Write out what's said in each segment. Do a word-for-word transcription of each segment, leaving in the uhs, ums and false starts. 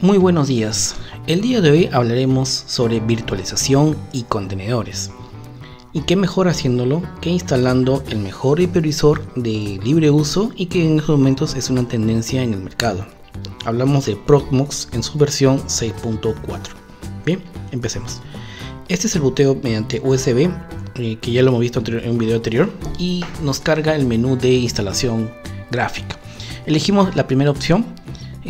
Muy buenos días, el día de hoy hablaremos sobre virtualización y contenedores. Y qué mejor haciéndolo que instalando el mejor hipervisor de libre uso y que en estos momentos es una tendencia en el mercado. Hablamos de Proxmox en su versión seis punto cuatro. Bien, empecemos. Este es el boteo mediante U S B, eh, que ya lo hemos visto en un video anterior, y nos carga el menú de instalación gráfica. Elegimos la primera opción.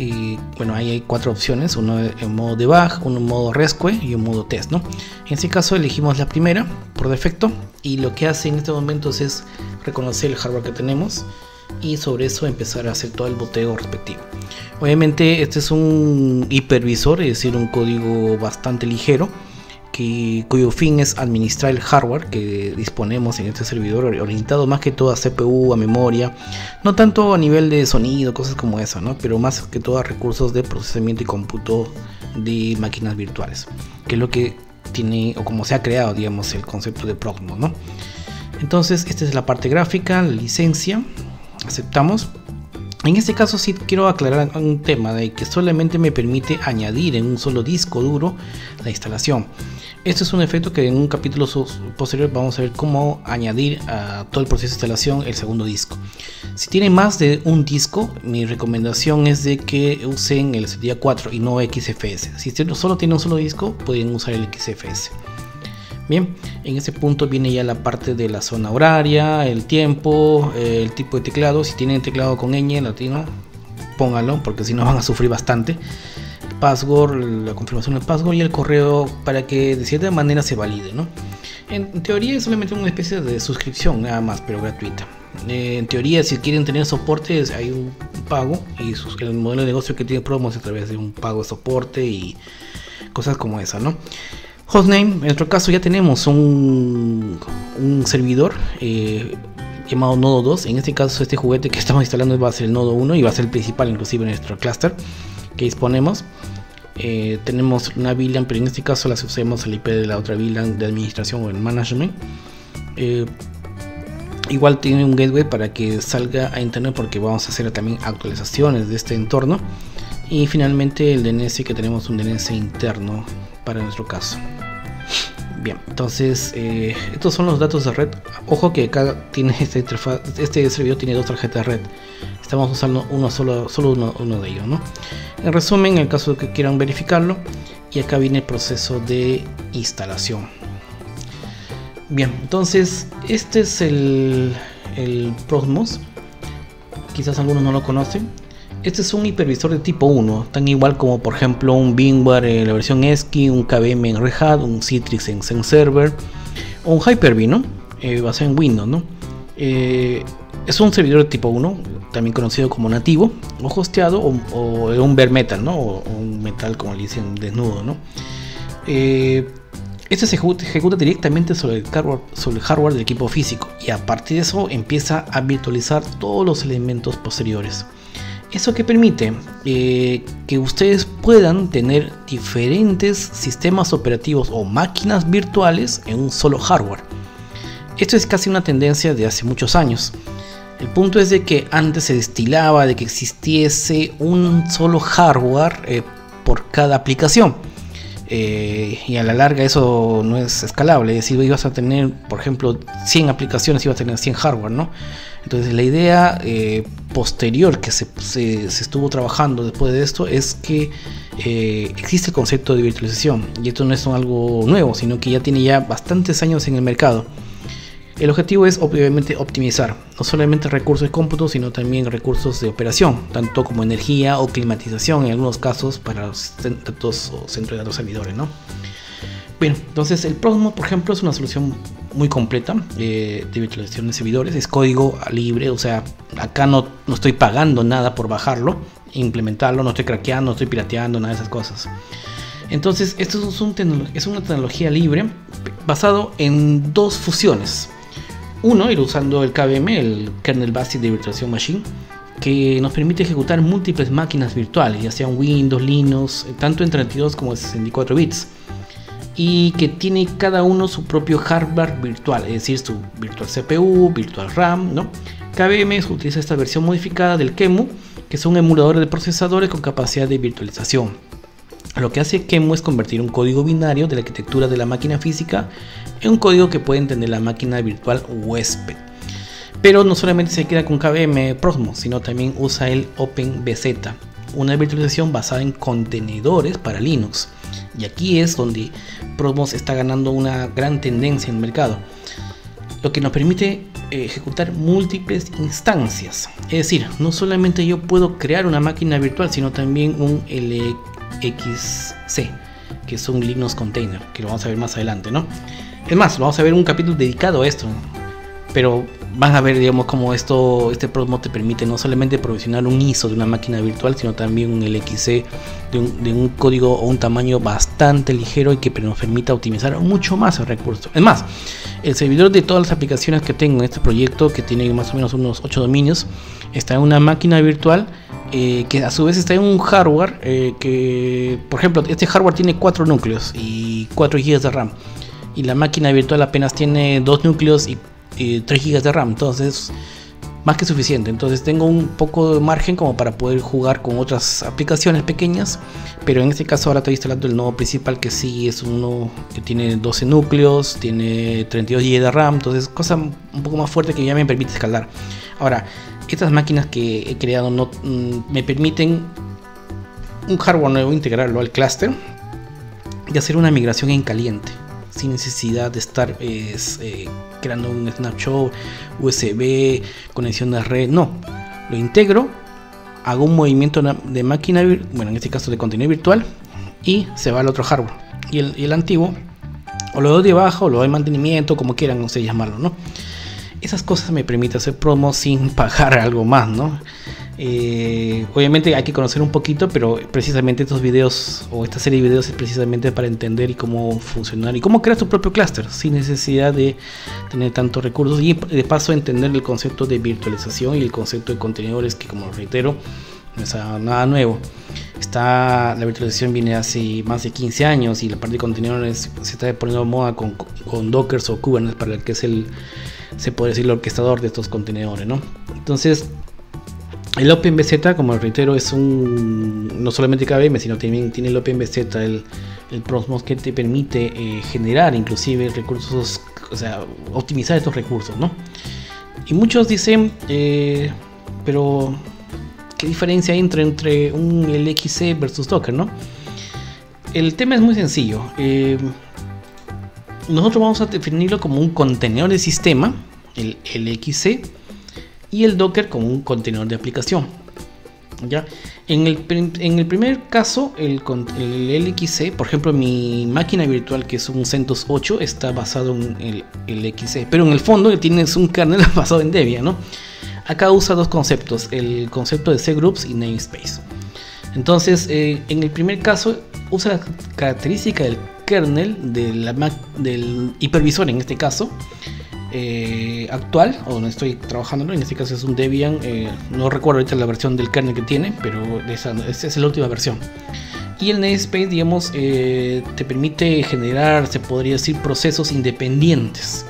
Y bueno, ahí hay cuatro opciones, uno en modo debug, uno en modo rescue y un modo test, ¿no? En este caso elegimos la primera por defecto y lo que hace en estos momentos es reconocer el hardware que tenemos y sobre eso empezar a hacer todo el boteo respectivo. Obviamente este es un hipervisor, es decir, un código bastante ligero que, cuyo fin es administrar el hardware que disponemos en este servidor, orientado más que todo a C P U, a memoria, no tanto a nivel de sonido, cosas como eso, ¿no? Pero más que todo a recursos de procesamiento y cómputo de máquinas virtuales, que es lo que tiene o como se ha creado, digamos, el concepto de Proxmox, ¿no? Entonces esta es la parte gráfica, la licencia, aceptamos. En este caso sí quiero aclarar un tema de que solamente me permite añadir en un solo disco duro la instalación. Esto es un efecto que en un capítulo posterior vamos a ver cómo añadir a todo el proceso de instalación el segundo disco. Si tienen más de un disco, mi recomendación es de que usen el C D A cuatro y no X F S. Si solo tienen un solo disco, pueden usar el X F S. Bien, en ese punto viene ya la parte de la zona horaria, el tiempo, el tipo de teclado. Si tienen teclado con ñ latino, póngalo, porque si no van a sufrir bastante. Password, la confirmación del password y el correo para que de cierta manera se valide, ¿no? En teoría es solamente una especie de suscripción nada más, pero gratuita. En teoría, si quieren tener soporte, hay un pago y el modelo de negocio que tiene Proxmox es a través de un pago de soporte y cosas como esa, ¿no? Hostname, en nuestro caso ya tenemos un, un servidor eh, llamado nodo dos. En este caso este juguete que estamos instalando va a ser el nodo uno y va a ser el principal inclusive en nuestro clúster que disponemos. Eh, tenemos una V LAN, pero en este caso la subsemos al I P de la otra V LAN de administración o el management. Eh, igual tiene un gateway para que salga a internet porque vamos a hacer también actualizaciones de este entorno. Y finalmente el D N S, que tenemos un D N S interno para nuestro caso. Bien, entonces eh, estos son los datos de red. Ojo que acá tiene este interfaz, este servidor tiene dos tarjetas de red. Estamos usando uno solo, solo uno, uno de ellos, ¿no? En resumen, en el caso de que quieran verificarlo, y acá viene el proceso de instalación. Bien, entonces este es el, el Proxmox. Quizás algunos no lo conocen. Este es un hipervisor de tipo uno, tan igual como por ejemplo un VMware en la versión ESXi, un K V M en Red Hat, un Citrix en XenServer o un Hyper-V, ¿no? Eh, basado en Windows, ¿no? Eh, es un servidor de tipo uno, también conocido como nativo, o hosteado, o, o un bare metal, ¿no? O, o un metal, como le dicen, desnudo, ¿no? Eh, Este se ejecuta directamente sobre el, hardware, sobre el hardware del equipo físico y a partir de eso empieza a virtualizar todos los elementos posteriores. Eso que permite eh, que ustedes puedan tener diferentes sistemas operativos o máquinas virtuales en un solo hardware. Esto es casi una tendencia de hace muchos años. El punto es de que antes se destilaba de que existiese un solo hardware eh, por cada aplicación. Eh, y a la larga eso no es escalable, es decir, ibas a tener, por ejemplo, cien aplicaciones, ibas a tener cien hardware, ¿no? Entonces la idea eh, posterior que se, se, se estuvo trabajando después de esto es que eh, existe el concepto de virtualización, y esto no es algo nuevo, sino que ya tiene ya bastantes años en el mercado. El objetivo es obviamente optimizar, no solamente recursos de cómputo, sino también recursos de operación, tanto como energía o climatización en algunos casos para los datos o centros de datos servidores, ¿no? Bueno, entonces el Proxmox, por ejemplo, es una solución muy completa eh, de virtualización de servidores, es código libre, o sea, acá no, no estoy pagando nada por bajarlo, implementarlo, no estoy craqueando, no estoy pirateando, nada de esas cosas. Entonces, esto es, un es una tecnología libre basado en dos fusiones. Uno, ir usando el K V M, el Kernel Basic de Virtualization Machine, que nos permite ejecutar múltiples máquinas virtuales, ya sean Windows, Linux, tanto en treinta y dos como en sesenta y cuatro bits, y que tiene cada uno su propio hardware virtual, es decir, su virtual C P U, virtual RAM, ¿no? K V M utiliza esta versión modificada del Q E M U, que son emuladores de procesadores con capacidad de virtualización. Lo que hace Q E M U es convertir un código binario de la arquitectura de la máquina física en un código que puede entender la máquina virtual huésped. Pero no solamente se queda con K V M Proxmox, sino también usa el OpenVZ, una virtualización basada en contenedores para Linux. Y aquí es donde Proxmox está ganando una gran tendencia en el mercado, lo que nos permite ejecutar múltiples instancias. Es decir, no solamente yo puedo crear una máquina virtual, sino también un L X C, que es un Linux Container, que lo vamos a ver más adelante, ¿no? Es más, lo vamos a ver un capítulo dedicado a esto, pero van a ver, digamos, cómo esto, este Proxmox te permite no solamente provisionar un I S O de una máquina virtual, sino también un L X C de un, de un código o un tamaño bastante ligero y que nos permita optimizar mucho más el recurso. Es más, el servidor de todas las aplicaciones que tengo en este proyecto, que tiene más o menos unos ocho dominios, está en una máquina virtual eh, que a su vez está en un hardware eh, que, por ejemplo, este hardware tiene cuatro núcleos y cuatro gigas de RAM, y la máquina virtual apenas tiene dos núcleos y tres gigas de RAM, entonces más que suficiente. Entonces tengo un poco de margen como para poder jugar con otras aplicaciones pequeñas, pero en este caso ahora estoy instalando el nodo principal, que sí es uno que tiene doce núcleos, tiene treinta y dos gigas de RAM, entonces cosa un poco más fuerte que ya me permite escalar. Ahora, estas máquinas que he creado no, mm, me permiten un hardware nuevo, integrarlo al clúster y hacer una migración en caliente, sin necesidad de estar es, eh, creando un snapshot, U S B, conexión de red. No, lo integro, hago un movimiento de máquina, bueno, en este caso de contenido virtual, y se va al otro hardware, y el, y el antiguo o lo doy debajo, o lo doy mantenimiento, como quieran, no sé llamarlo, ¿no? Esas cosas me permite hacer promo sin pagar algo más, ¿no? Eh, obviamente hay que conocer un poquito, pero precisamente estos videos o esta serie de videos es precisamente para entender y cómo funcionar y cómo crear tu propio clúster sin necesidad de tener tantos recursos, y de paso entender el concepto de virtualización y el concepto de contenedores, que, como reitero, no es nada nuevo. Está, la virtualización viene hace más de quince años, y la parte de contenedores se está poniendo de moda con, con Docker o Kubernetes, para el que es el, se puede decir, el orquestador de estos contenedores, ¿no? Entonces, el OpenVZ, como reitero, es un, no solamente K V M, sino también tiene el OpenVZ, el, el Proxmox, que te permite eh, generar inclusive recursos, o sea, optimizar estos recursos, ¿no? Y muchos dicen, eh, pero ¿qué diferencia hay entre, entre un L X C versus Docker, ¿no? El tema es muy sencillo. Eh, nosotros vamos a definirlo como un contenedor de sistema, el L X C, y el Docker como un contenedor de aplicación. ¿Ya? En, el, en el primer caso, el, el L X C, por ejemplo, mi máquina virtual, que es un CentOS ocho, está basado en el L X C, pero en el fondo tienes un kernel basado en Debian, ¿no? Acá usa dos conceptos, el concepto de cgroups y namespace. Entonces, eh, en el primer caso usa la característica del kernel de la Mac, del hipervisor en este caso, Eh, actual, o donde estoy trabajando, ¿no? En este caso es un Debian, eh, no recuerdo ahorita la versión del kernel que tiene, pero esa, esa es la última versión. Y el namespace, digamos, eh, te permite generar, se podría decir, procesos independientes.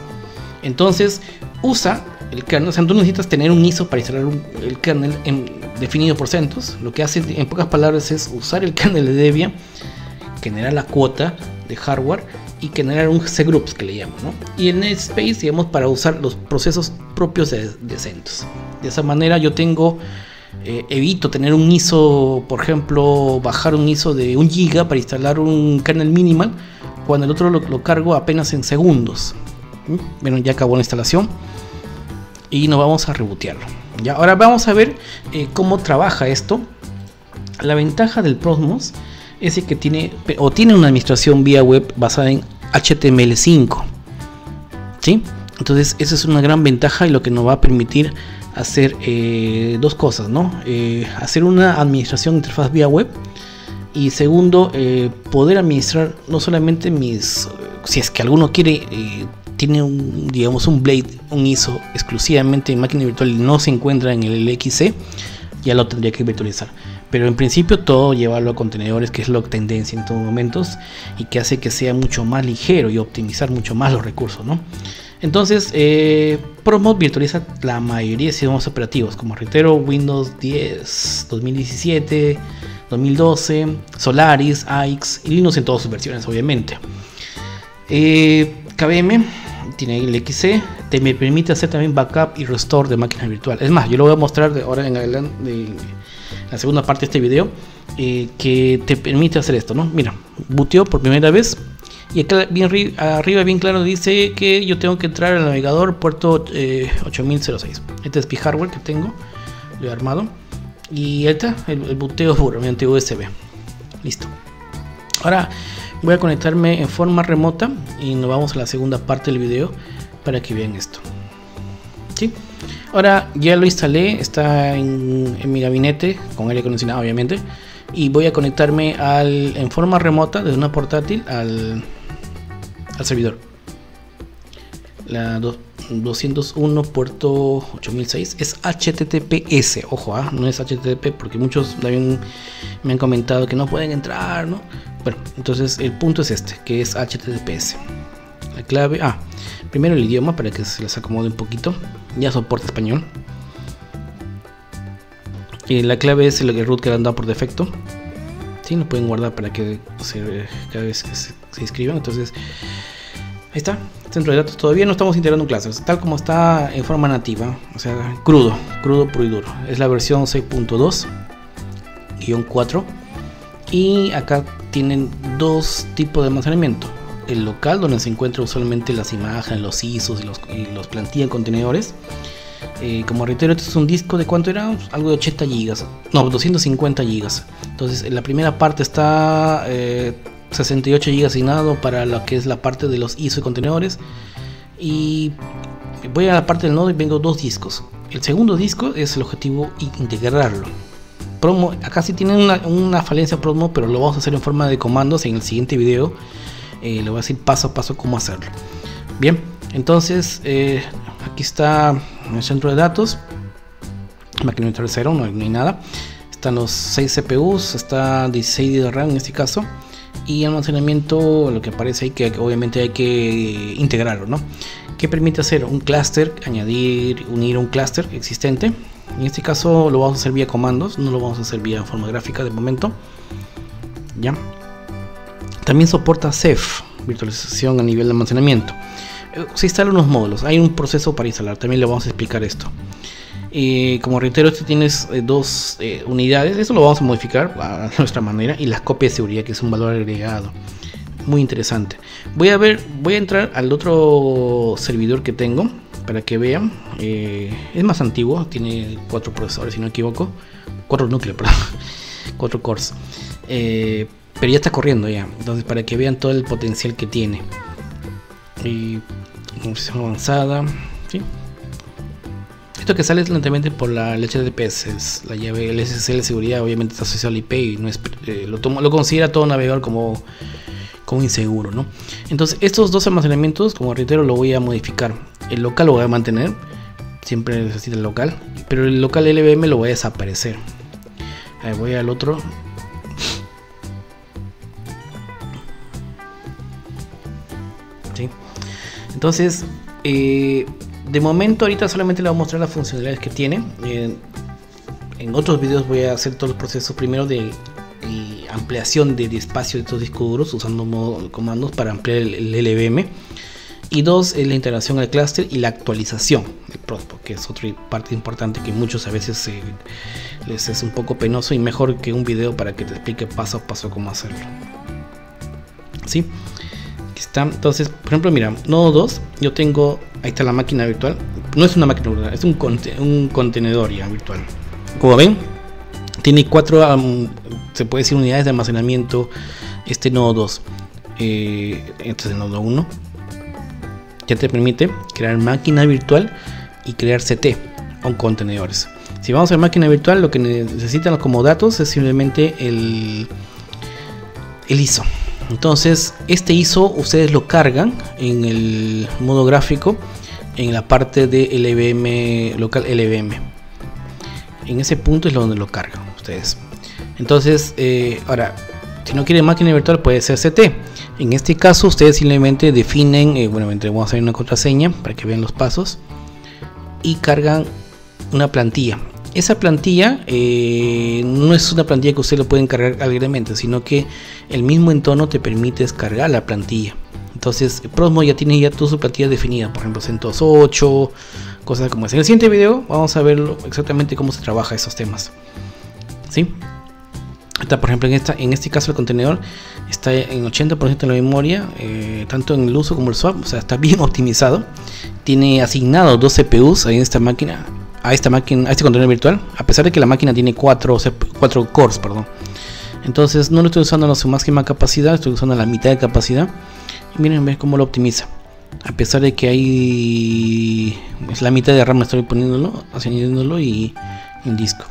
Entonces usa el kernel, o sea, tú necesitas tener un I S O para instalar un, el kernel en, definido por CentOS. Lo que hace, en pocas palabras, es usar el kernel de Debian, generar la cuota de hardware y generar un cgroups, que le llamo, ¿no? Y el namespace, digamos, para usar los procesos propios de, de CentOS. De esa manera yo tengo, eh, evito tener un I S O, por ejemplo, bajar un I S O de un giga para instalar un kernel minimal, cuando el otro lo, lo cargo apenas en segundos. Bueno, ya acabó la instalación y nos vamos a rebotearlo. Ya, ahora vamos a ver eh, cómo trabaja esto. La ventaja del Proxmox es que tiene, o tiene una administración vía web basada en H T M L cinco, ¿sí? Entonces esa es una gran ventaja, y lo que nos va a permitir hacer eh, dos cosas, ¿no? Eh, hacer una administración de interfaz vía web, y segundo, eh, poder administrar no solamente mis, si es que alguno quiere, eh, tiene un, digamos, un blade, un I S O exclusivamente en máquina virtual y no se encuentra en el L X C, ya lo tendría que virtualizar. Pero en principio todo llevarlo a contenedores, que es la tendencia en estos momentos, y que hace que sea mucho más ligero y optimizar mucho más los recursos, ¿no? Entonces, eh, Proxmox virtualiza la mayoría de sistemas operativos, como reitero, Windows diez, dos mil diecisiete, dos mil doce, Solaris, A I X y Linux en todas sus versiones, obviamente. Eh, K V M tiene L X C, te me permite hacer también backup y restore de máquinas virtuales. Es más, yo lo voy a mostrar de ahora en adelante, en la segunda parte de este video, eh, que te permite hacer esto, ¿no? Mira, buteo por primera vez y acá bien arriba bien claro dice que yo tengo que entrar al navegador puerto eh, ocho mil seis. Este es mi hardware que tengo, lo he armado, y ahí está el, el buteo puro mediante U S B. Listo. Ahora voy a conectarme en forma remota y nos vamos a la segunda parte del video para que vean esto. ¿Sí? Ahora ya lo instalé, está en, en mi gabinete con aire acondicionado, obviamente, y voy a conectarme al, en forma remota desde una portátil al, al servidor. La doscientos uno puerto ocho mil seis es H T T P S, ojo, ¿eh? No es H T T P porque muchos también me han comentado que no pueden entrar, ¿no? Bueno, entonces el punto es este, que es H T T P S. La clave, ah, primero el idioma para que se les acomode un poquito, ya soporta español. Y la clave es el root que le han dado por defecto, si ¿sí? Lo pueden guardar para que se, cada vez que se, se inscriban. Entonces ahí está, centro de datos. Todavía no estamos integrando clases, tal como está en forma nativa, o sea, crudo, crudo, puro y duro. Es la versión seis punto dos guión cuatro. Y acá tienen dos tipos de almacenamiento: el local, donde se encuentran usualmente las imágenes, los I S Os y los, y los plantillas en contenedores. Eh, como reitero, esto es un disco de cuánto era, algo de ochenta gigas, no, doscientos cincuenta gigas. Entonces en la primera parte está eh, sesenta y ocho gigas asignado para lo que es la parte de los I S O y contenedores. Y voy a la parte del nodo y vengo dos discos. El segundo disco es el objetivo, integrarlo. Promo, acá sí tienen una, una falencia promo, pero lo vamos a hacer en forma de comandos en el siguiente video. Eh, le voy a decir paso a paso cómo hacerlo. Bien, entonces eh, aquí está el centro de datos. Máquina virtual cero, no, no hay nada. Están los seis C P Us, está dieciséis de RAM en este caso. Y almacenamiento, lo que aparece ahí, que obviamente hay que integrarlo, ¿no? ¿Qué permite hacer? Un clúster, añadir, unir un clúster existente. En este caso lo vamos a hacer vía comandos, no lo vamos a hacer vía forma gráfica de momento. Ya. También soporta Ceph, virtualización a nivel de almacenamiento. Se instalan unos módulos, hay un proceso para instalar, también le vamos a explicar esto. Eh, como reitero, esto tienes eh, dos eh, unidades, eso lo vamos a modificar a nuestra manera, y las copias de seguridad, que es un valor agregado muy interesante. Voy a ver, voy a entrar al otro servidor que tengo para que vean. Eh, es más antiguo, tiene cuatro procesadores, si no me equivoco, cuatro núcleos, perdón, cuatro cores, eh, pero ya está corriendo ya, entonces para que vean todo el potencial que tiene. Y conversión avanzada, ¿sí? Esto que sale lentamente por la H T T P S, es la llave L S S de seguridad, obviamente está asociado al I P y no es, eh, lo, tomo, lo considera todo navegador como, como inseguro, ¿no? Entonces estos dos almacenamientos, como reitero, lo voy a modificar. El local lo voy a mantener, siempre necesita el local, pero el local L V M lo voy a desaparecer. Ahí voy al otro. Entonces, eh, de momento ahorita solamente le voy a mostrar las funcionalidades que tiene. Eh, en otros videos voy a hacer todos los procesos primero de, de ampliación de, de espacio de estos discos duros usando modo, comandos para ampliar el, el L V M. Y dos, es la integración al clúster y la actualización del Proxmox, que es otra parte importante que muchos a veces eh, les es un poco penoso, y mejor que un video para que te explique paso a paso cómo hacerlo. ¿Sí? Está. Entonces, por ejemplo, mira, nodo dos, yo tengo, ahí está la máquina virtual, no es una máquina virtual, es un, conte, un contenedor ya virtual. Como ven, tiene cuatro, um, se puede decir, unidades de almacenamiento, este nodo dos, eh, este es el nodo uno, ya te permite crear máquina virtual y crear C T con contenedores. Si vamos a la máquina virtual, lo que necesitan como datos es simplemente el, el I S O. Entonces este I S O ustedes lo cargan en el modo gráfico en la parte de L V M local L V M. En ese punto es donde lo cargan ustedes. Entonces eh, ahora, si no quieren máquina virtual, puede ser C T. En este caso ustedes simplemente definen, eh, bueno, vamos a hacer una contraseña para que vean los pasos y cargan una plantilla. Esa plantilla eh, no es una plantilla que ustedes lo pueden cargar alegremente, sino que el mismo entorno te permite descargar la plantilla. Entonces Proxmox ya tiene ya toda su plantilla definida, por ejemplo CentOS ocho, cosas como esa. En el siguiente video vamos a ver exactamente cómo se trabaja esos temas, ¿sí? Está, por ejemplo, en, esta, en este caso el contenedor está en ochenta por ciento de la memoria, eh, tanto en el uso como el swap, o sea, está bien optimizado. Tiene asignados dos C P Us ahí en esta máquina, a esta máquina, a este contenedor virtual, a pesar de que la máquina tiene cuatro cores, perdón. Entonces no lo estoy usando a su máxima capacidad, estoy usando a la mitad de capacidad. Y miren, ven cómo lo optimiza. A pesar de que hay pues, la mitad de RAM estoy poniéndolo, añadiéndolo y en disco.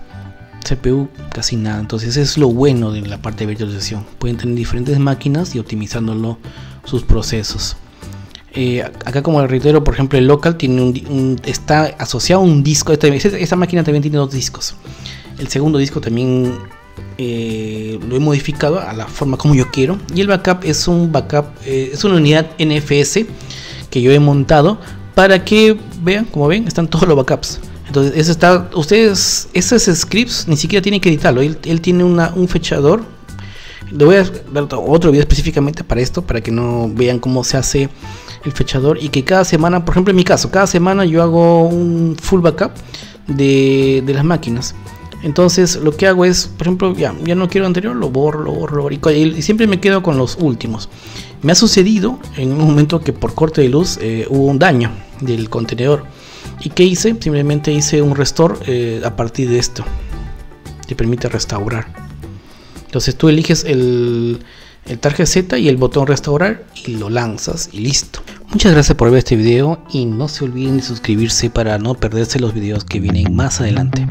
C P U casi nada, entonces eso es lo bueno de la parte de virtualización. Pueden tener diferentes máquinas y optimizándolo sus procesos. Eh, acá, como reitero, por ejemplo, el local tiene un, un, está asociado a un disco. Esta, esta máquina también tiene dos discos. El segundo disco también eh, lo he modificado a la forma como yo quiero. Y el backup es un backup, eh, es una unidad N F S que yo he montado para que vean, como ven, están todos los backups. Entonces, eso está, ustedes, esos scripts ni siquiera tienen que editarlo. Él, él tiene una, un fechador. Le voy a dar otro video específicamente para esto, para que no vean cómo se hace el fechador y que cada semana, por ejemplo en mi caso, cada semana yo hago un full backup de, de las máquinas. Entonces lo que hago es, por ejemplo, ya, ya no quiero anterior, lo borro, lo borro, lo borro y, y siempre me quedo con los últimos. Me ha sucedido en un momento que por corte de luz eh, hubo un daño del contenedor. ¿Y qué hice? Simplemente hice un restore eh, a partir de esto. Te permite restaurar. Entonces tú eliges el, el target Z y el botón restaurar y lo lanzas y listo. Muchas gracias por ver este video y no se olviden de suscribirse para no perderse los videos que vienen más adelante.